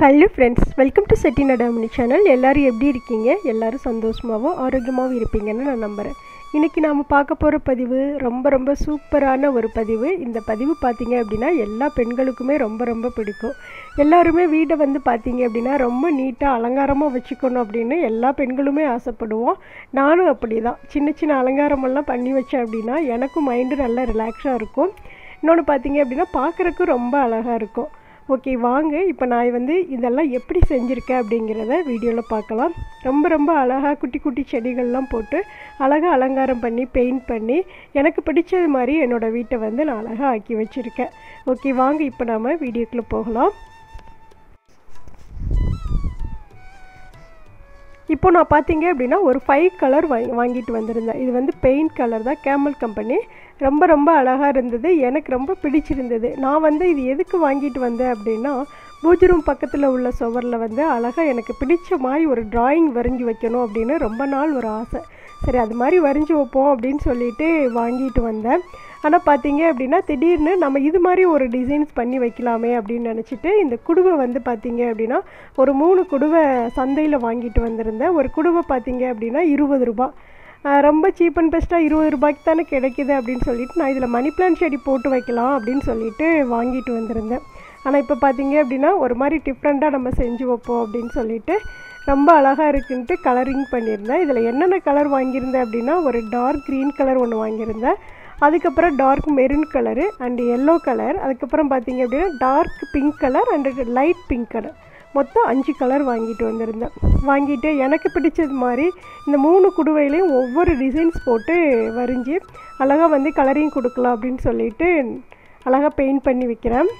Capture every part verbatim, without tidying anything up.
Hello friends, welcome to Chettinadu Ammani Channel. எல்லாரும் எப்படி இருக்கீங்க? எல்லாரும் சந்தோஷமாவோ ஆரோக்கியமாவோ இருப்பீங்கன்னு நான் நம்புறேன். இன்னைக்கு நாம பார்க்க போற பதிவு ரொம்ப ரொம்ப சூப்பரான ஒரு பதிவு. இந்த பதிவு பாத்தீங்க அப்படினா எல்லா பெண்களுக்குமே ரொம்ப ரொம்ப பிடிக்கும். எல்லாரும் வீட வந்து பாத்தீங்க அப்படினா ரொம்ப நீட்டா அலங்காரமா வச்சுக்கணும் அப்படினு எல்லா பெண்களுமே ஆசைப்படுவோம். நானும் அப்படிதான். சின்ன சின்ன அலங்காரம் எல்லாம் பண்ணி வச்சேன் அப்படினா எனக்கு மைண்ட் நல்லா ரிலாக்ஸா இருக்கும். இன்னொரு பாத்தீங்க அப்படினா பார்க்கறதுக்கு ரொம்ப அழகா இருக்கும். ஓகே வாங்க இப்போ நான் வந்து இதெல்லாம் எப்படி செஞ்சிருக்கேன் அப்படிங்கறத வீடியோல பார்க்கலாம். ரொம்ப ரொம்ப அழகா குட்டி குட்டி செடிகள்லாம் போட்டு அழகா அலங்காரம் பண்ணி பெயிண்ட் பண்ணி எனக்கு பிடிச்ச மாதிரி என்னோட வீட்டை வந்து நான் அழகா ஆக்கி வச்சிருக்கேன். ஓகே வாங்க இப்போ நாம வீடியோக்குள்ள போகலாம். இப்போ நான் பாத்தீங்க அப்படினா ஒரு ஃபைவ் கலர் வாங்கிட்டு வந்திருந்தேன். இது வந்து பெயிண்ட் கலர் தான், கேமல் கம்பெனி. ரொம்ப ரொம்ப அழகா இருந்தது, எனக்கு ரொம்ப பிடிச்சிருந்தது. நான் வந்து இது எதுக்கு வாங்கிட்டு வந்தேன் அப்படினா பூஜை ரூம் பக்கத்துல உள்ள சுவர்ல வந்து அழகா எனக்கு பிடிச்ச மாதிரி ஒரு டிராயிங் வரைஞ்சி வைக்கணும் அப்படினு ரொம்ப நாள் ஒரு ஆசை. சரி அது மாதிரி வரைஞ்சி வைப்போம் அப்படினு சொல்லிட்டு வாங்கிட்டு வந்தேன். ஆனா பாத்தீங்க அப்படினா திடீர்னு நம்ம இது மாதிரி ஒரு டிசைன்ஸ் பண்ணி வைக்கலாமே அப்படினு நினைச்சிட்டு இந்த குடுவை வந்து பாத்தீங்க அப்படினா ஒரு மூணு குடுவை சந்தையில வாங்கிட்டு வந்திருந்தேன். ஒரு குடுவை பாத்தீங்க அப்படினா இருபது ரூபாய். ரொம்ப சீப் அண்ட் பெஸ்டா இருபது ரூபாய்க்கு தான கிடைக்குது அப்படினு சொல்லிட்டு நான் இதல மணி பிளான்ட் செடி போட்டு வைக்கலாம் அப்படினு சொல்லிட்டு வாங்கிட்டு வந்திருந்தேன். ஆனா இப்ப பாத்தீங்க அப்படினா ஒரு மாதிரி டிஃபரண்டா நம்ம செஞ்சு வைப்போம் அப்படினு சொல்லிட்டு ரொம்ப அழகா இருக்குன்னு கலரிங் பண்ணியிருந்தேன். இதல என்னென்ன கலர் வாங்கியிருந்தேன் அப்படினா ஒரு டார்க் green கலர் ஒன்னு வாங்கியிருந்தேன். அதுக்கப்புறம் dark maroon colour and yellow colour. அதுக்கப்புறம் பார்த்தீங்க அப்படின்னா dark pink colour and light pink colour. மொத்தம் அஞ்சு கலர் வாங்கிட்டு வந்திருந்தேன். வாங்கிட்டு எனக்கு பிடிச்சது மாதிரி இந்த மூணு குடுவையிலையும் ஒவ்வொரு டிசைன்ஸ் போட்டு வரைஞ்சி அழகாக வந்து கலரிங் கொடுக்கலாம் அப்படின்னு சொல்லிட்டு அழகாக பெயிண்ட் பண்ணி வைக்கிறேன்.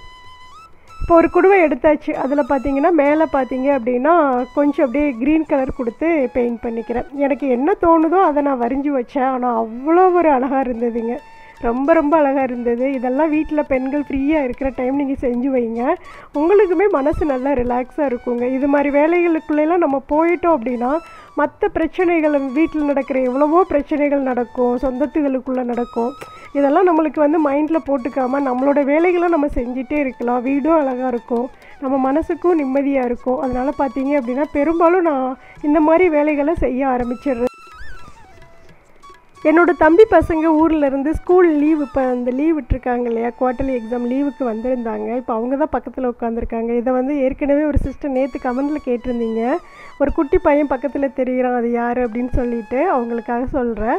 இப்போ ஒரு குடுவை எடுத்தாச்சு. அதில் பார்த்தீங்கன்னா மேலே பார்த்தீங்க அப்படின்னா கொஞ்சம் அப்படியே க்ரீன் கலர் கொடுத்து பெயிண்ட் பண்ணிக்கிறேன். எனக்கு என்ன தோணுதோ அதை நான் வரைஞ்சி வச்சேன். ஆனால் அவ்வளோ ஒரு அழகாக இருந்ததுங்க, ரொம்ப ரொம்ப அழகாக இருந்தது. இதெல்லாம் வீட்டில் பெண்கள் ஃப்ரீயாக இருக்கிற டைம் நீங்கள் செஞ்சு வைங்க, உங்களுக்குமே மனசு நல்லா ரிலாக்ஸாக இருக்குங்க. இது மாதிரி வேலைகளுக்குள்ளெல்லாம் நம்ம போயிட்டோம் அப்படின்னா மற்ற பிரச்சனைகள், வீட்டில் நடக்கிற எவ்வளவோ பிரச்சனைகள் நடக்கும், சொந்தத்துகளுக்குள்ளே நடக்கும். இதெல்லாம் நம்மளுக்கு வந்து மைண்டில் போட்டுக்காமல் நம்மளோட வேலைகளை நம்ம செஞ்சுட்டே இருக்கலாம். வீடும் அழகாக இருக்கும், நம்ம மனசுக்கும் நிம்மதியாக இருக்கும். அதனால் பார்த்தீங்க அப்படின்னா பெரும்பாலும் நான் இந்த மாதிரி வேலைகளை செய்ய ஆரம்பிச்சிடுறேன். என்னோடய தம்பி பசங்க ஊர்லேருந்து ஸ்கூல் லீவு, இப்போ அந்த லீவ் விட்டுருக்காங்க இல்லையா, குவார்டர்லி எக்ஸாம் லீவுக்கு வந்திருந்தாங்க. இப்போ அவங்க தான் பக்கத்தில் உட்காந்துருக்காங்க. இதை வந்து ஏற்கனவே ஒரு சிஸ்டர் நேற்று கமெண்டில் கேட்டிருந்தீங்க, ஒரு குட்டி பையன் பக்கத்தில் தெரிகிறான் அது யார் அப்படின்னு சொல்லிட்டு அவங்களுக்காக சொல்கிறேன்.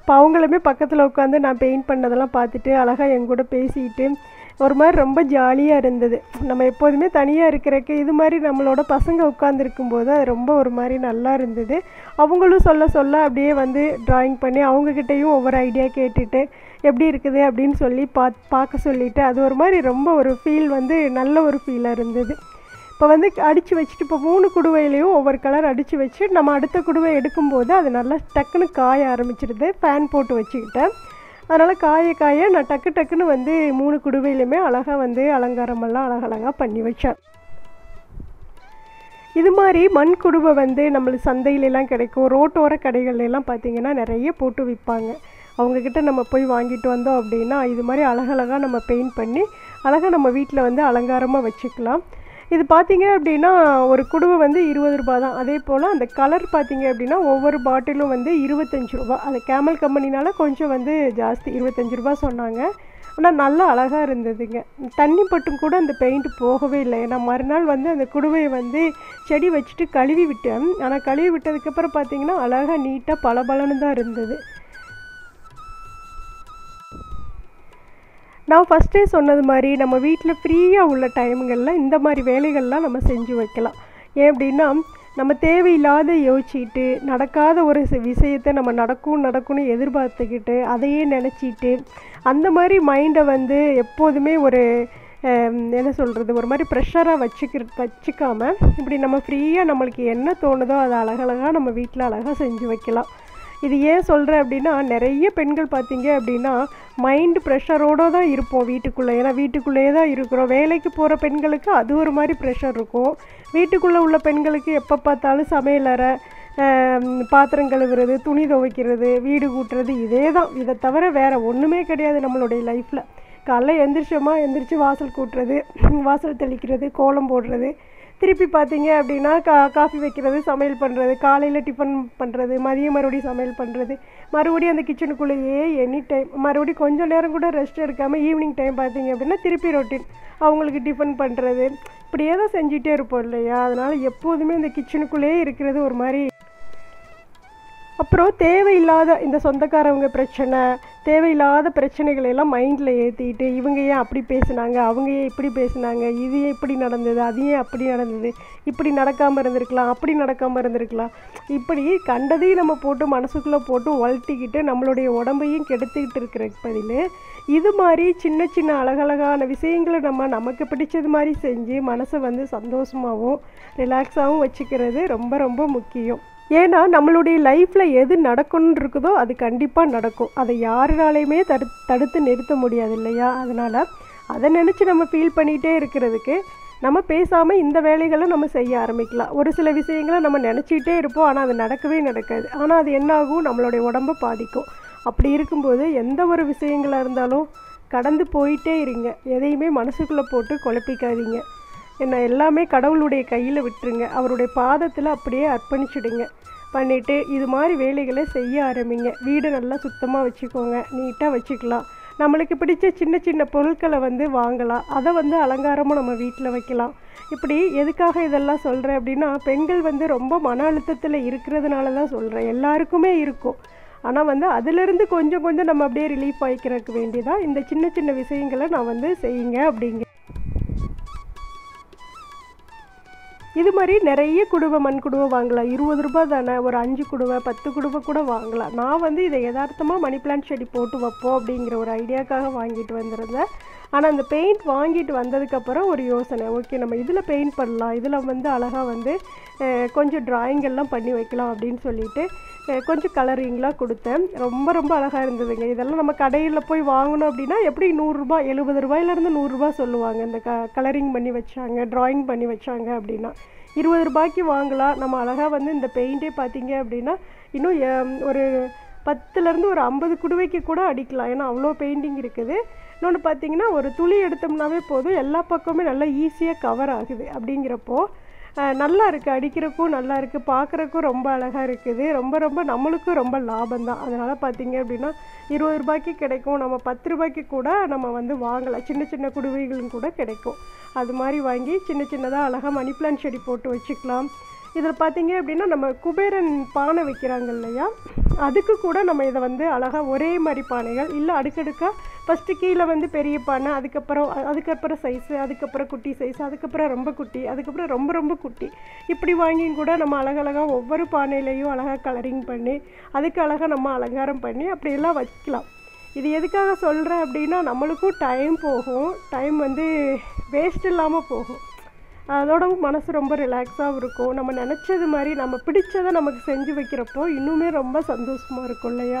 இப்போ அவங்களுமே பக்கத்தில் உட்காந்து நான் பெயிண்ட் பண்ணதெல்லாம் பார்த்துட்டு அழகாக என் கூட பேசிட்டு ஒரு மாதிரி ரொம்ப ஜாலியாக இருந்தது. நம்ம எப்போதுமே தனியாக இருக்கிறக்கு இது மாதிரி நம்மளோட பசங்க உட்காந்துருக்கும்போது அது ரொம்ப ஒரு மாதிரி நல்லா இருந்தது. அவங்களும் சொல்ல சொல்ல அப்படியே வந்து ட்ராயிங் பண்ணி அவங்கக்கிட்டையும் ஒவ்வொரு ஐடியா கேட்டுட்டு எப்படி இருக்குது அப்படின்னு சொல்லி பாத் பார்க்க சொல்லிவிட்டு அது ஒரு மாதிரி ரொம்ப ஒரு ஃபீல் வந்து நல்ல ஒரு ஃபீலாக இருந்தது. இப்போ வந்து அடித்து வச்சுட்டு இப்போ மூணு குடுவையிலையும் ஒவ்வொரு கலர் அடித்து வச்சு நம்ம அடுத்த குடுவை எடுக்கும்போது அது நல்லா டக்குன்னு காய ஆரம்பிச்சிடுது. ஃபேன் போட்டு வச்சுக்கிட்டேன். அதனால் காய காய நான் டக்கு டக்குன்னு வந்து மூணு குடுவையிலுமே அழகாக வந்து அலங்காரமெல்லாம் அழகழகாக பண்ணி வச்சேன். இது மாதிரி மண் குடுவை வந்து நம்மளுக்கு சந்தையிலெல்லாம் கிடைக்கும், ரோட்டோர கடைகள்லாம் பார்த்திங்கன்னா நிறைய போட்டு விற்பாங்க. அவங்கக்கிட்ட நம்ம போய் வாங்கிட்டு வந்தோம் அப்படின்னா இது மாதிரி அழகழகாக நம்ம பெயிண்ட் பண்ணி அழகாக நம்ம வீட்டில் வந்து அலங்காரமாக வச்சுக்கலாம். இது பார்த்தீங்க அப்படின்னா ஒரு குடுவை வந்து இருபது ரூபாய் தான். அதே போல் அந்த கலர் பார்த்தீங்க அப்படின்னா ஒவ்வொரு பாட்டிலும் வந்து இருபத்தஞ்சு ரூபா. அது கேமல் கம்பெனினால கொஞ்சம் வந்து ஜாஸ்தி, இருபத்தஞ்சு ரூபா சொன்னாங்க. ஆனால் நல்லா அழகாக இருந்ததுங்க. தண்ணி பட்டும் கூட அந்த பெயிண்ட் போகவே இல்லை. ஏன்னா மறுநாள் வந்து அந்த குடுவையை வந்து செடி வச்சுட்டு கழுவி விட்டேன். ஆனால் கழுவி விட்டதுக்கப்புறம் பார்த்தீங்கன்னா அழகாக நீட்டாக பளபளன்னு தான் இருந்தது. நான் ஃபஸ்ட்டே சொன்னது மாதிரி நம்ம வீட்டில் ஃப்ரீயாக உள்ள டைம்களில் இந்த மாதிரி வேலைகள்லாம் நம்ம செஞ்சு வைக்கலாம். ஏன் அப்படின்னா நம்ம தேவையில்லாத யோசிச்சுட்டு நடக்காத ஒரு விஷயத்தை நம்ம நடக்கும் நடக்கும்னு எதிர்பார்த்துக்கிட்டு அதையே நினச்சிட்டு அந்த மாதிரி மைண்டை வந்து எப்போதுமே ஒரு என்ன சொல்கிறது ஒரு மாதிரி ப்ரெஷராக வச்சுக்க வச்சுக்காமல் இப்படி நம்ம ஃப்ரீயாக நம்மளுக்கு என்ன தோணுதோ அதை அழகழகாக நம்ம வீட்டில் அழகாக செஞ்சு வைக்கலாம். இது ஏன் சொல்கிறேன் அப்படின்னா நிறைய பெண்கள் பார்த்தீங்க அப்படின்னா மைண்டு ப்ரெஷரோடு தான் இருப்போம் வீட்டுக்குள்ளே. ஏன்னா வீட்டுக்குள்ளேயே தான் இருக்கிறோம். வேலைக்கு போகிற பெண்களுக்கு அது ஒரு மாதிரி ப்ரெஷர் இருக்கும். வீட்டுக்குள்ளே உள்ள பெண்களுக்கு எப்போ பார்த்தாலும் சமையலறை, பாத்திரம் கழுவுறது, துணி துவைக்கிறது, வீடு கூட்டுறது, இதே தான். இதை தவிர வேறு ஒன்றுமே கிடையாது நம்மளுடைய லைஃப்பில். காலைல எந்திரிச்சோமா எந்திரிச்சு வாசல் கூட்டுறது, வாசல் தெளிக்கிறது, கோலம் போடுறது, திருப்பி பார்த்தீங்க அப்படின்னா கா காஃபி வைக்கிறது, சமையல் பண்ணுறது, காலையில் டிஃபன் பண்ணுறது, மதியம் மறுபடியும் சமையல் பண்ணுறது, மறுபடியும் அந்த கிச்சனுக்குள்ளேயே எனி டைம், மறுபடியும் கொஞ்சம் நேரம் கூட ரெஸ்ட் எடுக்காமல் ஈவினிங் டைம் பார்த்தீங்க அப்படின்னா திருப்பி ரொட்டீன், அவங்களுக்கு டிஃபன் பண்ணுறது, இப்படியே தான் செஞ்சிகிட்டே இருப்போம் இல்லையா. அதனால் எப்போதுமே இந்த கிச்சனுக்குள்ளேயே இருக்கிறது ஒரு மாதிரி. அப்புறம் தேவையில்லாத இந்த சொந்தக்காரவங்க பிரச்சனை, தேவையில்லாத பிரச்சனைகளெல்லாம் மைண்டில் ஏற்றிக்கிட்டு இவங்க ஏன் அப்படி பேசுனாங்க, அவங்க ஏன் இப்படி பேசுனாங்க, இது ஏன் இப்படி நடந்தது, அது ஏன் அப்படி நடந்தது, இப்படி நடக்காமல் இருந்திருக்கலாம், அப்படி நடக்காமல் இருந்திருக்கலாம், இப்படி கண்டதையும் நம்ம போட்டு மனசுக்குள்ளே போட்டு வளர்த்திக்கிட்டு நம்மளுடைய உடம்பையும் கெடுத்துக்கிட்டு இருக்கிற பதில் இது மாதிரி சின்ன சின்ன அழகழகான விஷயங்களை நம்ம நமக்கு பிடிச்சது மாதிரி செஞ்சு மனசை வந்து சந்தோஷமாகவும் ரிலாக்ஸாகவும் வச்சுக்கிறது ரொம்ப ரொம்ப முக்கியம். ஏன்னா நம்மளுடைய லைஃப்பில் எது நடக்கணும்னு இருக்குதோ அது கண்டிப்பாக நடக்கும், அதை யாருனாலையுமே தடு தடுத்து நிறுத்த முடியாது இல்லையா. அதனால் அதை நினச்சி நம்ம ஃபீல் பண்ணிகிட்டே இருக்கிறதுக்கு நம்ம பேசாமல் இந்த வேலைகளை நம்ம செய்ய ஆரம்பிக்கலாம். ஒரு சில விஷயங்களை நம்ம நினச்சிக்கிட்டே இருப்போம், ஆனால் அது நடக்கவே நடக்காது, ஆனால் அது என்ன ஆகும், நம்மளுடைய உடம்பை பாதிக்கும். அப்படி இருக்கும்போது எந்த ஒரு விஷயங்களாக இருந்தாலும் கடந்து போயிட்டே இருங்க, எதையுமே மனசுக்குள்ளே போட்டு குழப்பிக்காதீங்க, என்ன எல்லாமே கடவுளுடைய கையில் விட்டுருங்க, அவருடைய பாதத்தில் அப்படியே அர்ப்பணிச்சுடுங்க. பண்ணிவிட்டு இது மாதிரி வேலைகளை செய்ய ஆரம்பிங்க. வீடு நல்லா சுத்தமாக வச்சுக்கோங்க, நீட்டாக வச்சுக்கலாம், நம்மளுக்கு பிடிச்ச சின்ன சின்ன பொருட்களை வந்து வாங்கலாம், அதை வந்து அலங்காரமாக நம்ம வீட்டில் வைக்கலாம். இப்படி எதுக்காக இதெல்லாம் சொல்கிறேன் அப்படின்னா, பெண்கள் வந்து ரொம்ப மன அழுத்தத்தில் இருக்கிறதுனால தான் சொல்கிறேன். எல்லாருக்குமே இருக்கும், ஆனால் வந்து அதிலிருந்து கொஞ்சம் கொஞ்சம் நம்ம அப்படியே ரிலீஃப் ஆகிக்கிறதுக்கு வேண்டியதாக இந்த சின்ன சின்ன விஷயங்களை நான் வந்து செய்யுங்க அப்படிங்க. இது மாதிரி நிறைய குடுவை, மண் குடுவை வாங்கலாம், இருபது ரூபாய் தானே, ஒரு அஞ்சு குடுவை பத்து குடுவை கூட வாங்கலாம். நான் வந்து இதை யதார்த்தமாக மணி பிளான்ட் செடி போட்டு வைப்போம் அப்படிங்கிற ஒரு ஐடியாக்காக வாங்கிட்டு வந்திருந்தேன். ஆனால் அந்த பெயிண்ட் வாங்கிட்டு வந்ததுக்கப்புறம் ஒரு யோசனை, ஓகே நம்ம இதில் பெயிண்ட் பண்ணலாம், இதில் வந்து அழகாக வந்து கொஞ்சம் ட்ராயிங்கெல்லாம் பண்ணி வைக்கலாம் அப்படின்னு சொல்லிட்டு கொஞ்சம் கலரிங்லாம் கொடுத்தேன். ரொம்ப ரொம்ப அழகாக இருந்ததுங்க. இதெல்லாம் நம்ம கடையில் போய் வாங்கணும் அப்படின்னா எப்படி நூறுரூபா, எழுபது ரூபாயிலேருந்து நூறுரூபா சொல்லுவாங்க. இந்த க கலரிங் பண்ணி வச்சாங்க, ட்ராயிங் பண்ணி வச்சாங்க அப்படின்னா இருபது ரூபாய்க்கு வாங்கலாம். நம்ம அழகாக வந்து இந்த பெயிண்டே பார்த்தீங்க அப்படின்னா இன்னும் ஒரு பத்துலேருந்து ஒரு ஐம்பது குடுவைக்கு கூட அடிக்கலாம், ஏன்னா அவ்வளோ பெயிண்டிங் இருக்குது. இன்னொன்று பார்த்தீங்கன்னா ஒரு துளி எடுத்தோம்னாவே போதும், எல்லா பக்கமே நல்லா ஈஸியாக கவர் ஆகுது. அப்படிங்கிறப்போ நல்லா இருக்குது, அடிக்கிறக்கும் நல்லா இருக்குது, பார்க்குறக்கும் ரொம்ப அழகாக இருக்குது, ரொம்ப ரொம்ப நம்மளுக்கும் ரொம்ப லாபம்தான். அதனால் பார்த்தீங்க அப்படின்னா இருபது ரூபாய்க்கு கிடைக்கும், நம்ம பத்து ரூபாய்க்கு கூட நம்ம வந்து வாங்கலாம், சின்ன சின்ன குடுவைகளும் கூட கிடைக்கும். அது மாதிரி வாங்கி சின்ன சின்னதாக அழகாக மணி பிளான்ட் செடி போட்டு வச்சுக்கலாம். இதில் பார்த்தீங்க அப்படின்னா நம்ம குபேரன் பானை வைக்கிறாங்க இல்லையா, அதுக்கு கூட நம்ம இதை வந்து அழகாக ஒரே மாதிரி பானைகள் இல்லை அடுக்கடுக்காக, ஃபஸ்ட்டு கீழே வந்து பெரிய பானை, அதுக்கப்புறம் அதுக்கப்புறம் சைஸு, அதுக்கப்புறம் குட்டி சைஸ், அதுக்கப்புறம் ரொம்ப குட்டி, அதுக்கப்புறம் ரொம்ப ரொம்ப குட்டி, இப்படி வாங்கியும் கூட நம்ம அழகழகாக ஒவ்வொரு பானையிலையும் அழகாக கலரிங் பண்ணி அதுக்கு அழகாக நம்ம அலங்காரம் பண்ணி அப்படியெல்லாம் வைக்கலாம். இது எதுக்காக சொல்கிறேன் அப்படின்னா நம்மளுக்கும் டைம் போகும், டைம் வந்து வேஸ்ட் இல்லாமல் போகும், அதோடவும் மனசு ரொம்ப ரிலாக்ஸாகவும் இருக்கும். நம்ம நினச்சது மாதிரி நம்ம பிடிச்சதை நமக்கு செஞ்சு வைக்கிறப்போ இன்னுமே ரொம்ப சந்தோஷமாக இருக்கும் இல்லையா.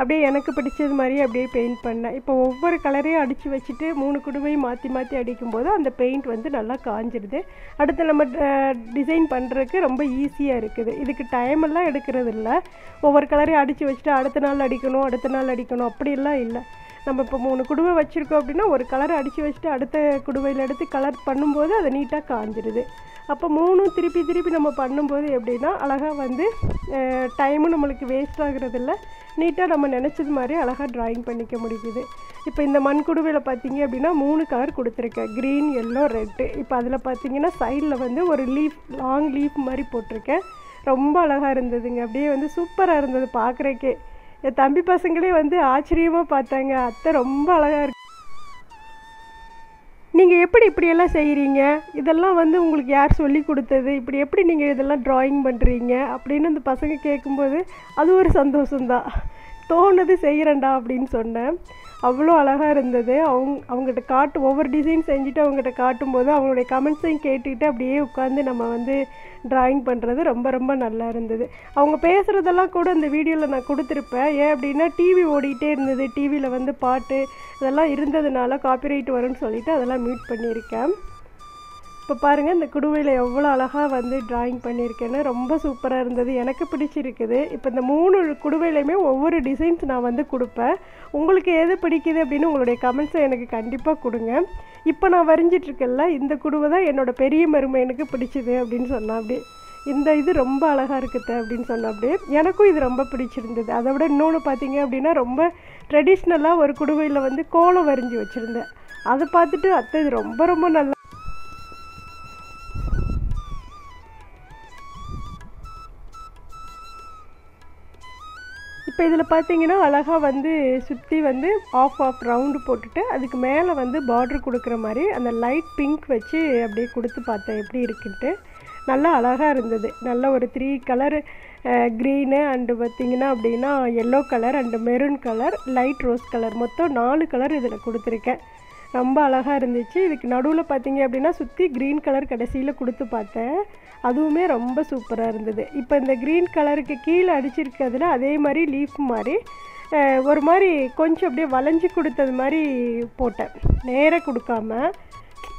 அப்படியே எனக்கு பிடிச்சது மாதிரியே அப்படியே பெயிண்ட் பண்ணேன். இப்போ ஒவ்வொரு கலரையும் அடித்து வச்சுட்டு மூணு குடுவையும் மாற்றி மாற்றி அடிக்கும்போது அந்த பெயிண்ட் வந்து நல்லா காஞ்சிடுது. அடுத்து நம்ம டிசைன் பண்ணுறதுக்கு ரொம்ப ஈஸியாக இருக்குது, இதுக்கு டைமெல்லாம் எடுக்கிறது இல்லை. ஒவ்வொரு கலரையும் அடித்து வச்சுட்டு அடுத்த நாள் அடிக்கணும் அடுத்த நாள் அடிக்கணும் அப்படிலாம் இல்லை. நம்ம இப்போ மூணு குடுவை வச்சுருக்கோம் அப்படின்னா ஒரு கலரை அடித்து வச்சுட்டு அடுத்த குடுவையில் எடுத்து கலர் பண்ணும்போது அது நீட்டாக காஞ்சிடுது. அப்போ மூணும் திருப்பி திருப்பி நம்ம பண்ணும்போது எப்படின்னா அழகாக வந்து டைமும் நம்மளுக்கு வேஸ்ட் ஆகுறதில்ல, நீட்டாக நம்ம நினச்சது மாதிரி அழகாக ட்ராயிங் பண்ணிக்க முடியுது. இப்போ இந்த மண் குடுவையில் பார்த்தீங்க அப்படின்னா மூணு கலர் கொடுத்துருக்கேன், க்ரீன் எல்லோ ரெட்டு. இப்போ அதில் பார்த்தீங்கன்னா சைடில் வந்து ஒரு லீஃப், லாங் லீஃப் மாதிரி போட்டிருக்கேன், ரொம்ப அழகாக இருந்ததுங்க, அப்படியே வந்து சூப்பராக இருந்தது பார்க்குறக்கே. என் தம்பி பசங்களே வந்து ஆச்சரியமாக பார்த்தாங்க, அத்தை ரொம்ப அழகாக இருக்கு, நீங்கள் எப்படி இப்படியெல்லாம் செய்கிறீங்க, இதெல்லாம் வந்து உங்களுக்கு யார் சொல்லி கொடுத்தது, இப்படி எப்படி நீங்கள் இதெல்லாம் ட்ராயிங் பண்ணுறீங்க அப்படின்னு அந்த பசங்க கேட்கும்போது அது ஒரு சந்தோஷம்தான், தோணுது செய்கிறேன்டா அப்படின்னு சொன்னேன். அவ்வளோ அழகாக இருந்தது. அவங்க அவங்ககிட்ட காட்டு ஒவ்வொரு டிசைன் செஞ்சுட்டு அவங்ககிட்ட காட்டும்போது அவங்களுடைய கமெண்ட்ஸையும் கேட்டுக்கிட்டு அப்படியே உட்காந்து நம்ம வந்து ட்ராயிங் பண்ணுறது ரொம்ப ரொம்ப நல்லா இருந்தது. அவங்க பேசுகிறதெல்லாம் கூட அந்த வீடியோவில் நான் கொடுத்துருப்பேன். ஏன் அப்படின்னா டிவி ஓடிக்கிட்டே இருந்தது, டிவியில் வந்து பாட்டு இதெல்லாம் இருந்ததுனால காப்பிரைட் வரும்னு சொல்லிவிட்டு அதெல்லாம் மியூட் பண்ணியிருக்கேன். இப்போ பாருங்கள், இந்த குடுவையில் எவ்வளோ அழகாக வந்து ட்ராயிங் பண்ணியிருக்கேன்னு ரொம்ப சூப்பராக இருந்தது, எனக்கு பிடிச்சிருக்குது. இப்போ இந்த மூணு குடுவையிலையுமே ஒவ்வொரு டிசைன்ஸ் நான் வந்து கொடுப்பேன். உங்களுக்கு எது பிடிக்குது அப்படின்னு உங்களுடைய கமெண்ட்ஸை எனக்கு கண்டிப்பாக கொடுங்க. இப்போ நான் வரைஞ்சிட்ருக்கேன்ல, இந்த குடுவை தான் என்னோடய பெரிய மருமையனுக்கு பிடிச்சிது அப்படின்னு சொன்னால், அப்படி இந்த இது ரொம்ப அழகாக இருக்குது அப்படின்னு சொன்ன அப்படியே எனக்கும் இது ரொம்ப பிடிச்சிருந்தது. அதை விட இன்னொன்று பார்த்தீங்க அப்படின்னா, ரொம்ப ட்ரெடிஷ்னலாக ஒரு குடுவையில் வந்து கோலம் வரைஞ்சி வச்சுருந்தேன். அதை பார்த்துட்டு அத்தை இது ரொம்ப ரொம்ப நல்லா இப்போ இதில் பார்த்தீங்கன்னா அழகாக வந்து சுற்றி வந்து ஆஃப் ஆஃப் ரவுண்டு போட்டுட்டு அதுக்கு மேலே வந்து பார்ட்ரு கொடுக்குற மாதிரி அந்த லைட் பிங்க் வச்சு அப்படியே கொடுத்து பார்த்தேன் எப்படி இருக்குன்ட்டு. நல்லா அழகாக இருந்தது. நல்ல ஒரு த்ரீ கலர் க்ரீனு அண்டு பார்த்திங்கன்னா அப்படின்னா yellow colour and maroon colour light rose colour, மொத்தம் நாலு கலர் இதில் கொடுத்துருக்கேன். ரொம்ப அழகாக இருந்துச்சு. இதுக்கு நடுவில் பார்த்திங்க அப்படின்னா சுற்றி க்ரீன் கலர் கடைசியில் கொடுத்து பார்த்தேன், அதுவுமே ரொம்ப சூப்பராக இருந்தது. இப்போ இந்த க்ரீன் கலருக்கு கீழே அடிச்சிருக்கிறதுல அதே மாதிரி லீஃப் மாதிரி ஒரு மாதிரி கொஞ்சம் அப்படியே வளைஞ்சி கொடுத்தது மாதிரி போட்டேன், நேராக கொடுக்காமல்.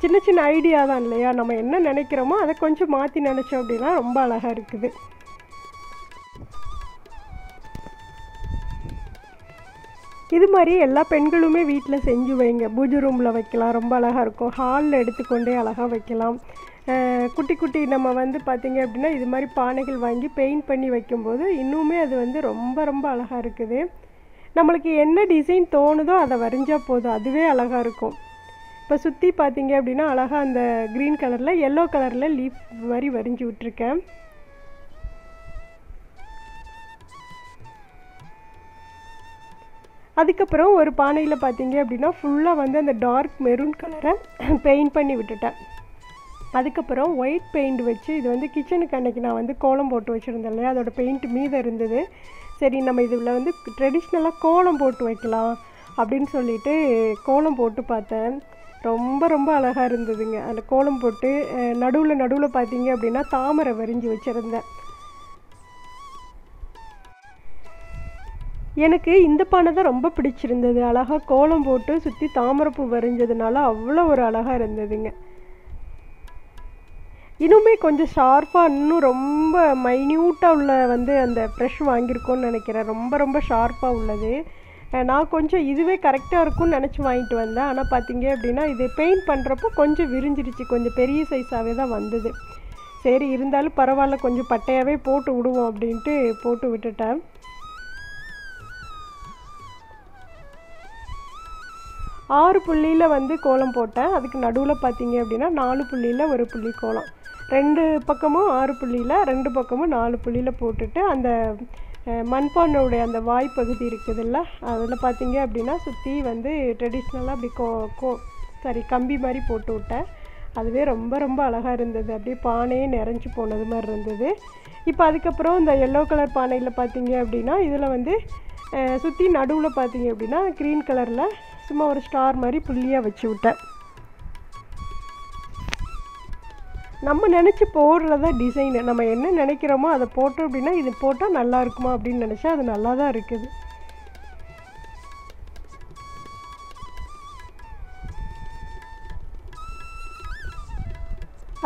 சின்ன சின்ன ஐடியா தான் இல்லையா, நம்ம என்ன நினைக்கிறோமோ அதை கொஞ்சம் மாற்றி நினச்சோம் அப்படின்னா ரொம்ப அழகாக இருக்குது. இது மாதிரி எல்லா பெண்களுமே வீட்டில் செஞ்சு வைங்க. பூஜை ரூமில் வைக்கலாம், ரொம்ப அழகாக இருக்கும். ஹாலில் எடுத்துக்கொண்டே அழகாக வைக்கலாம். குட்டி குட்டி நம்ம வந்து பார்த்திங்க அப்படின்னா இது மாதிரி பானைகள் வாங்கி பெயிண்ட் பண்ணி வைக்கும்போது இன்னுமே அது வந்து ரொம்ப ரொம்ப அழகாக இருக்குது. நம்மளுக்கு என்ன டிசைன் தோணுதோ அதை வரைஞ்சால் போதும், அதுவே அழகாக இருக்கும். இப்போ சுற்றி பார்த்திங்க அப்படின்னா அழகாக அந்த க்ரீன் கலரில் எல்லோ கலரில் லீஃப் மாதிரி வரைஞ்சி விட்ருக்கேன். அதுக்கப்புறம் ஒரு பானையில் பார்த்திங்க அப்படின்னா ஃபுல்லாக வந்து அந்த டார்க் மெரூன் கலரை பெயிண்ட் பண்ணி விட்டுட்டேன். அதுக்கப்புறம் ஒயிட் பெயிண்ட் வச்சு இது வந்து கிச்சனுக்கு அன்றைக்கி நான் வந்து கோலம் போட்டு வச்சுருந்தேன் இல்லையா, அதோடய பெயிண்ட் மீதம் இருந்தது. சரி நம்ம இதில் வந்து ட்ரெடிஷ்னலாக கோலம் போட்டு வைக்கலாம் அப்படின்னு சொல்லிட்டு கோலம் போட்டு பார்த்தேன். ரொம்ப ரொம்ப அழகாக இருந்ததுங்க. அந்த கோலம் போட்டு நடுவில் நடுவில் பார்த்திங்க அப்படின்னா தாமரை வரைஞ்சி வச்சுருந்தேன். எனக்கு இந்த பானை தான் ரொம்ப பிடிச்சிருந்தது. அழகாக கோலம் போட்டு சுற்றி தாமரைப்பூ வரைஞ்சதுனால அவ்வளோ ஒரு அழகாக இருந்ததுங்க. இன்னுமே கொஞ்சம் ஷார்ப்பாக இன்னும் ரொம்ப மைன்யூட்டாக உள்ள வந்து அந்த ப்ரெஷ் வாங்கியிருக்கோன்னு நினைக்கிறேன். ரொம்ப ரொம்ப ஷார்ப்பாக உள்ளது. நான் கொஞ்சம் இதுவே கரெக்டாக இருக்கும்னு நினச்சி வாங்கிட்டு வந்தேன். ஆனால் பார்த்திங்க அப்படின்னா இது பெயிண்ட் பண்ணுறப்போ கொஞ்சம் விரிஞ்சிருச்சு, கொஞ்சம் பெரிய சைஸாகவே தான் வந்தது. சரி இருந்தாலும் பரவாயில்ல, கொஞ்சம் பட்டையாகவே போட்டு விடுவோம் அப்படின்ட்டு போட்டு விட்டுட்டேன். ஆறு புள்ளியில் வந்து கோலம் போட்டேன். அதுக்கு நடுவில் பார்த்திங்க அப்படின்னா நாலு புள்ளியில் ஒரு புள்ளி கோலம், ரெண்டு பக்கமும் ஆறு புள்ளியில் ரெண்டு பக்கமும் நாலு புள்ளியில் போட்டுட்டு அந்த மண்பானோடைய அந்த வாய்ப்பகுதி இருக்குதுல்ல அதில் பார்த்திங்க அப்படின்னா சுற்றி வந்து ட்ரெடிஷ்னலாக அப்படி கோ கோ சாரி கம்பி மாதிரி போட்டு விட்டேன். அதுவே ரொம்ப ரொம்ப அழகாக இருந்தது. அப்படியே பானையே நிறைஞ்சி போனது மாதிரி இருந்தது. இப்போ அதுக்கப்புறம் இந்த எல்லோ கலர் பானையில் பார்த்திங்க அப்படின்னா இதில் வந்து சுற்றி நடுவில் பார்த்திங்க அப்படின்னா க்ரீன் கலரில் சும்மா ஒரு ஸ்டார் மாதிரி புள்ளியாக வச்சு விட்டேன். நம்ம நினச்சி போடுறதா டிசைனு, நம்ம என்ன நினைக்கிறோமோ அதை போட்டோம் அப்படின்னா இது போட்டால் நல்லா இருக்குமா அப்படின்னு நினச்சா அது நல்லா தான் இருக்குது.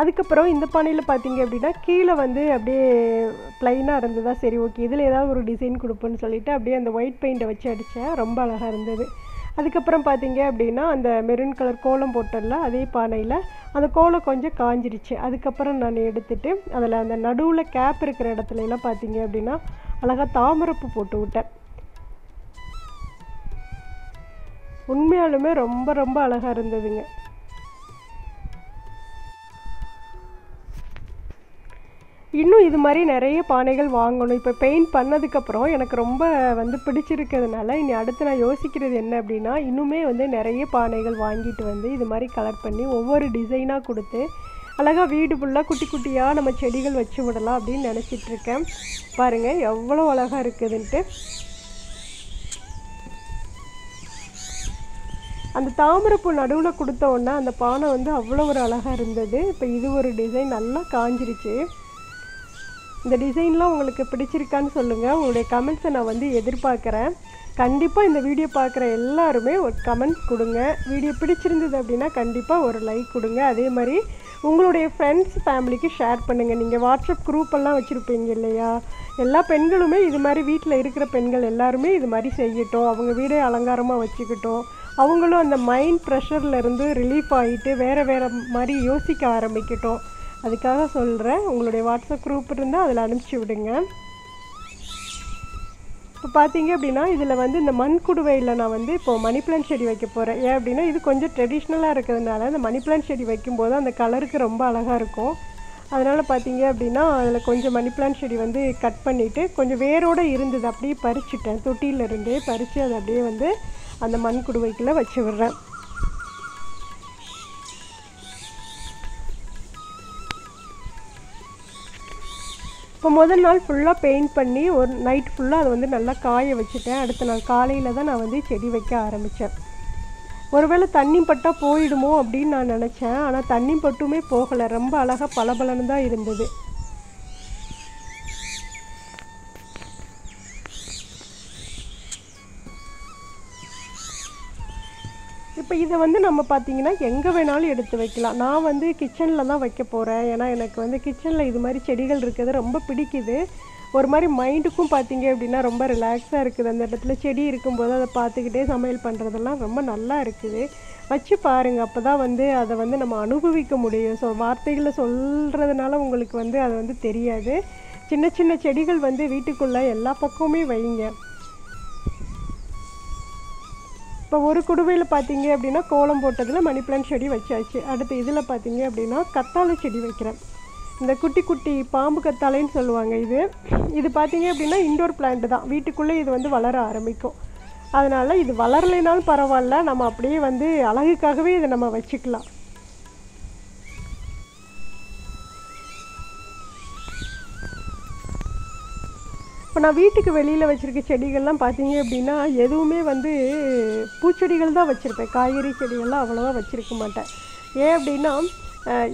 அதுக்கப்புறம் இந்த பானையில் பார்த்திங்க அப்படின்னா கீழே வந்து அப்படியே ப்ளைனாக இருந்ததா, சரி ஓகே இதில் ஏதாவது ஒரு டிசைன் கொடுப்போன்னு சொல்லிவிட்டு அப்படியே அந்த ஒயிட் பெயிண்டை வச்சு அடித்தேன். ரொம்ப அழகாக இருந்தது. அதுக்கப்புறம் பார்த்திங்க அப்படின்னா அந்த மெரூன் கலர் கோலம் போட்டல அதே பானையில் அந்த கோலம் கொஞ்சம் காஞ்சிருச்சு. அதுக்கப்புறம் நான் எடுத்துகிட்டு அதில் அந்த நடுவில் கேப் இருக்கிற இடத்துலலாம் பார்த்திங்க அப்படின்னா அழகாக தாமரைப்பு போட்டு விட்டேன். உண்மையாலுமே ரொம்ப ரொம்ப அழகாக இருந்ததுங்க. இன்னும் இது மாதிரி நிறைய பானைகள் வாங்கணும். இப்போ பெயிண்ட் பண்ணதுக்கப்புறம் எனக்கு ரொம்ப வந்து பிடிச்சிருக்கிறதுனால இனி அடுத்து நான் யோசிக்கிறது என்ன அப்படின்னா இன்னுமே வந்து நிறைய பானைகள் வாங்கிட்டு வந்து இது மாதிரி கலர் பண்ணி ஒவ்வொரு டிசைனாக கொடுத்து அழகாக வீடு ஃபுல்லாக குட்டி குட்டியாக நம்ம செடிகள் வச்சு விடலாம் அப்படின்னு நினச்சிட்ருக்கேன். பாருங்கள் எவ்வளோ அழகாக இருக்குதுன்ட்டு. அந்த தாமரைப்பூ நடுவில் கொடுத்த உடனே அந்த பானை வந்து அவ்வளோ ஒரு அழகாக இருந்தது. இப்போ இது ஒரு டிசைன் நல்லா காஞ்சிருச்சு. இந்த டிசைன்லாம் உங்களுக்கு பிடிச்சிருக்கான்னு சொல்லுங்கள். உங்களுடைய கமெண்ட்ஸை நான் வந்து எதிர்பார்க்குறேன். கண்டிப்பாக இந்த வீடியோ பார்க்குற எல்லாருமே ஒரு கமெண்ட்ஸ் கொடுங்க. வீடியோ பிடிச்சிருந்தது அப்படின்னா கண்டிப்பாக ஒரு லைக் கொடுங்க. அதே மாதிரி உங்களுடைய ஃப்ரெண்ட்ஸ் ஃபேமிலிக்கு ஷேர் பண்ணுங்கள். நீங்கள் வாட்ஸ்அப் குரூப்பெல்லாம் வச்சுருப்பீங்க இல்லையா, எல்லா பெண்களுமே இது மாதிரி வீட்டில் இருக்கிற பெண்கள் எல்லாருமே இது மாதிரி செய்யட்டும். அவங்க வீடே அலங்காரமாக வச்சுக்கிட்டோம். அவங்களும் அந்த மைண்ட் ப்ரெஷர்லேருந்து ரிலீஃப் ஆகிட்டு வேறு வேறு மாதிரி யோசிக்க ஆரம்பிக்கட்டும். அதுக்காக சொல்கிறேன், உங்களுடைய வாட்ஸ்அப் குரூப் இருந்தால் அதில் அனுப்பிச்சி விடுங்க. இப்போ பார்த்தீங்க அப்படின்னா இதில் வந்து இந்த மண் குடுவையில் நான் வந்து இப்போது மணி பிளான்ட் செடி வைக்க போகிறேன். ஏன் அப்படின்னா இது கொஞ்சம் ட்ரெடிஷ்னலாக இருக்கிறதுனால அந்த மணி பிளான்ட் செடி வைக்கும்போது அந்த கலருக்கு ரொம்ப அழகாக இருக்கும். அதனால் பார்த்தீங்க அப்படின்னா அதில் கொஞ்சம் மணி பிளான்ட் செடி வந்து கட் பண்ணிவிட்டு கொஞ்சம் வேரோடு இருந்தது அப்படியே பறிச்சுட்டேன். தொட்டியிலருந்தே பறித்து அதை அப்படியே வந்து அந்த மண் குடுவைக்குள்ளே வச்சு விடுறேன். இப்போ முதல் நாள் ஃபுல்லாக பெயிண்ட் பண்ணி ஒரு நைட் ஃபுல்லாக அதை வந்து நல்லா காய வச்சுட்டேன். அடுத்த நாள் காலையில் தான் நான் வந்து செடி வைக்க ஆரம்பித்தேன். ஒருவேளை தண்ணி பட்டால் போயிடுமோ அப்படின்னு நான் நினச்சேன். ஆனால் தண்ணி பட்டுமே போகலை. ரொம்ப அழகாக பளபளன்னு தான் இருந்தது. இப்போ இதை வந்து நம்ம பார்த்திங்கன்னா எங்கே வேணாலும் எடுத்து வைக்கலாம். நான் வந்து கிச்சனில் தான் வைக்க போகிறேன். ஏன்னா எனக்கு வந்து கிச்சனில் இது மாதிரி செடிகள் இருக்கிறது ரொம்ப பிடிக்குது. ஒரு மாதிரி மைண்டுக்கும் பார்த்திங்க அப்படின்னா ரொம்ப ரிலாக்ஸாக இருக்குது. அந்த இடத்துல செடி இருக்கும்போது அதை பார்த்துக்கிட்டே சமையல் பண்ணுறதெல்லாம் ரொம்ப நல்லா இருக்குது. வச்சு பாருங்கள், அப்போ தான் வந்து அதை வந்து நம்ம அனுபவிக்க முடியும். ஸோ வார்த்தைகளை சொல்கிறதுனால உங்களுக்கு வந்து அது வந்து தெரியாது. சின்ன சின்ன செடிகள் வந்து வீட்டுக்குள்ளே எல்லா பக்கமுமே வைங்க. இப்போ ஒரு குடுவையில் பார்த்திங்க அப்படின்னா கோலம் போட்டதில் மணி பிளான்ட் செடி வச்சாச்சு. அடுத்து இதில் பார்த்திங்க அப்படின்னா கத்தாழை செடி வைக்கிறேன். இந்த குட்டி குட்டி பாம்பு கத்தாழைன்னு சொல்லுவாங்க. இது இது பார்த்திங்க அப்படின்னா இன்டோர் பிளான்ட் தான். வீட்டுக்குள்ளே இது வந்து வளர ஆரம்பிக்கும். அதனால் இது வளரலைனாலும் பரவாயில்ல, நம்ம அப்படியே வந்து அழகுக்காகவே இதை நம்ம வச்சுக்கலாம். இப்போ நான் வீட்டுக்கு வெளியில் வச்சுருக்க செடிகள்லாம் பார்த்திங்க அப்படின்னா எதுவுமே வந்து பூச்செடிகள் தான் வச்சுருப்பேன். காய்கறி செடிகள்லாம் அவ்வளோவா வச்சுருக்க மாட்டேன். ஏன் அப்படின்னா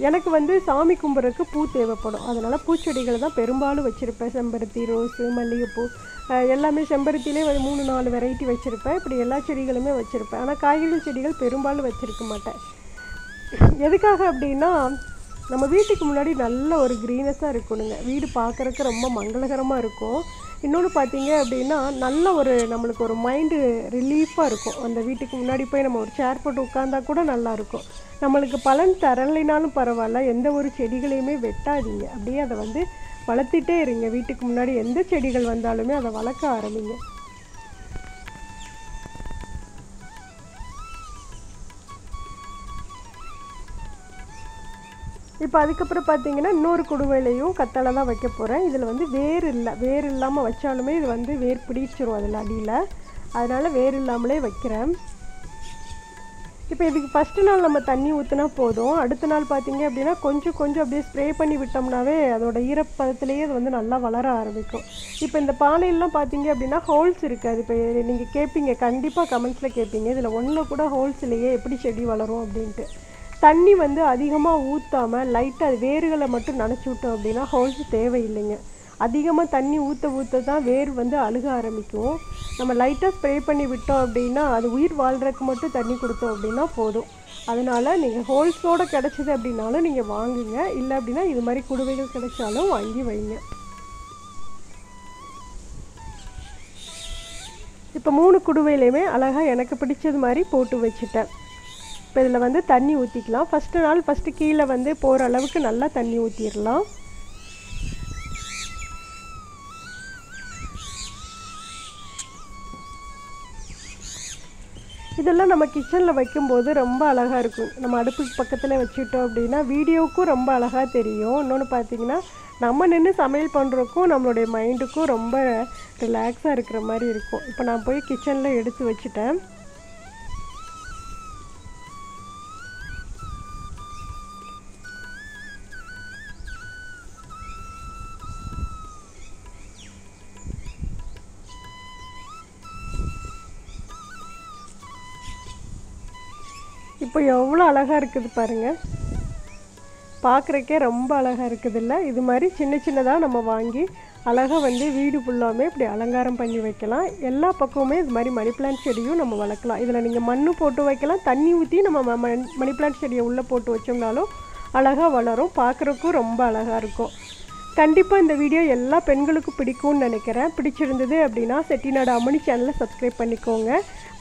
எனக்கு வந்து சாமி கும்பிட்றதுக்கு பூ தேவைப்படும். அதனால் பூச்செடிகள் தான் பெரும்பாலும் வச்சுருப்பேன். செம்பருத்தி, ரோஸு, மல்லிகைப்பூ எல்லாமே. செம்பருத்திலே வந்து மூணு நாலு வெரைட்டி வச்சுருப்பேன். இப்படி எல்லா செடிகளுமே வச்சுருப்பேன். ஆனால் காய்கறி செடிகள் பெரும்பாலும் வச்சுருக்க மாட்டேன். எதுக்காக அப்படின்னா நம்ம வீட்டுக்கு முன்னாடி நல்ல ஒரு க்ரீனஸாக இருக்கணுங்க. வீடு பார்க்குறதுக்கு ரொம்ப மங்களகரமாக இருக்கும். இன்னொன்று பார்த்திங்க அப்படின்னா நல்ல ஒரு நம்மளுக்கு ஒரு மைண்டு ரிலீஃபாக இருக்கும். அந்த வீட்டுக்கு முன்னாடி போய் நம்ம ஒரு சேர் போட்டு உட்காந்தா கூட நல்லாயிருக்கும். நம்மளுக்கு பலன் தரலைனாலும் பரவாயில்ல, எந்த ஒரு செடிகளையுமே வெட்டாதீங்க. அப்படியே அதை வந்து வளர்த்திட்டே இருங்க. வீட்டுக்கு முன்னாடி எந்த செடிகள் வந்தாலுமே அதை வளர்க்க ஆரம்பிங்க. இப்போ அதுக்கப்புறம் பார்த்திங்கன்னா இன்னொரு குடுவையிலையும் கத்தாழை தான் வைக்க போகிறேன். இதில் வந்து வேர் இல்லை. வேர் இல்லாமல் வச்சாலுமே இது வந்து வேர் பிடிச்சிரும் அதில் அடியில். அதனால் வேர் இல்லாமலே வைக்கிறேன். இப்போ இதுக்கு ஃபஸ்ட்டு நாள் நம்ம தண்ணி ஊற்றினா போதும். அடுத்த நாள் பார்த்திங்க அப்படின்னா கொஞ்சம் கொஞ்சம் அப்படியே ஸ்ப்ரே பண்ணி விட்டோம்னாவே அதோடய ஈரப்பதத்துலேயே அது வந்து நல்லா வளர ஆரம்பிக்கும். இப்போ இந்த பானையெல்லாம் பார்த்திங்க அப்படின்னா ஹோல்ஸ் இருக்காது. இப்போ நீங்கள் கேட்பீங்க, கண்டிப்பாக கமெண்ட்ஸில் கேட்பீங்க, இதில் ஒன்றில் கூட ஹோல்ஸ் இல்லையே, எப்படி செடி வளரும் அப்படின்ட்டு. தண்ணி வந்து அதிகமாக ஊற்றாமல் லைட்டாக வேர்களை மட்டும் நனைச்சி விட்டோம் அப்படின்னா ஹோல்ஸ் தேவையில்லைங்க. அதிகமாக தண்ணி ஊற்ற ஊற்ற தான் வேர் வந்து அழுக ஆரம்பிக்கும். நம்ம லைட்டாக ஸ்ப்ரே பண்ணி விட்டோம் அப்படின்னா அது உயிர் வாழ்கிறதுக்கு மட்டும் தண்ணி கொடுத்தோம் அப்படின்னா போதும். அதனால் நீங்கள் ஹோல்ஸோடு கிடச்சிது அப்படின்னாலும் நீங்கள் வாங்குங்க. இல்லை அப்படின்னா இது மாதிரி குடுவைகள் கிடைச்சாலும் வாங்கி வைங்க. இப்போ மூணு குடுவையிலையுமே அழகாக எனக்கு பிடிச்சது மாதிரி போட்டு வச்சுட்டேன். இப்போ இதில் வந்து தண்ணி ஊற்றிக்கலாம். ஃபஸ்ட்டு நாள் ஃபஸ்ட்டு கீழே வந்து போகிற அளவுக்கு நல்லா தண்ணி ஊற்றிடலாம். இதெல்லாம் நம்ம கிச்சனில் வைக்கும்போது ரொம்ப அழகாக இருக்கும். நம்ம அடுப்புக்கு பக்கத்தில் வச்சுக்கிட்டோம் அப்படின்னா வீடியோவுக்கும் ரொம்ப அழகாக தெரியும். இன்னொன்று பார்த்திங்கன்னா நம்ம நின்று சமையல் பண்ணுறதுக்கும் நம்மளுடைய மைண்டுக்கும் ரொம்ப ரிலாக்ஸாக இருக்கிற மாதிரி இருக்கும். இப்போ நான் போய் கிச்சனில் எடுத்து வச்சுட்டேன். இப்போ எவ்வளோ அழகாக இருக்குது பாருங்கள். பார்க்குறக்கே ரொம்ப அழகாக இருக்குதுல்ல. இது மாதிரி சின்ன சின்னதாக நம்ம வாங்கி அழகாக வந்து வீடு ஃபுல்லாமே இப்படி அலங்காரம் பண்ணி வைக்கலாம். எல்லா பக்கமுமே இது மாதிரி மணி பிளான்ட் செடியும் நம்ம வளர்க்கலாம். இதில் நீங்கள் மண் போட்டு வைக்கலாம், தண்ணி ஊற்றி நம்ம மணி பிளான்ட் செடியை உள்ளே போட்டு வச்சோம்னாலும் அழகாக வளரும். பார்க்குறக்கும் ரொம்ப அழகாக இருக்கும். கண்டிப்பாக இந்த வீடியோ எல்லா பெண்களுக்கும் பிடிக்கும்னு நினைக்கிறேன். பிடிச்சிருந்தது அப்படின்னா செட்டிநாடு அம்மணி சேனலை சப்ஸ்கிரைப் பண்ணிக்கோங்க.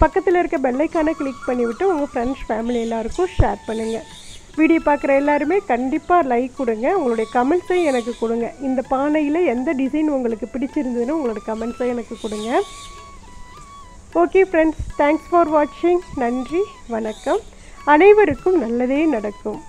பக்கத்தில் இருக்க பெல்லைக்கானை கிளிக் பண்ணிவிட்டு உங்கள் ஃப்ரெண்ட்ஸ் ஃபேமிலி எல்லாருக்கும் ஷேர் பண்ணுங்கள். வீடியோ பார்க்குற எல்லாருமே கண்டிப்பாக லைக் கொடுங்க. உங்களுடைய கமெண்ட்ஸையும் எனக்கு கொடுங்க. இந்த பானையில் எந்த டிசைன் உங்களுக்கு பிடிச்சிருந்ததுன்னு உங்களோட கமெண்ட்ஸையும் எனக்கு கொடுங்க. ஓகே ஃப்ரெண்ட்ஸ், தேங்க்ஸ் ஃபார் வாட்சிங். நன்றி, வணக்கம். அனைவருக்கும் நல்லதே நடக்கும்.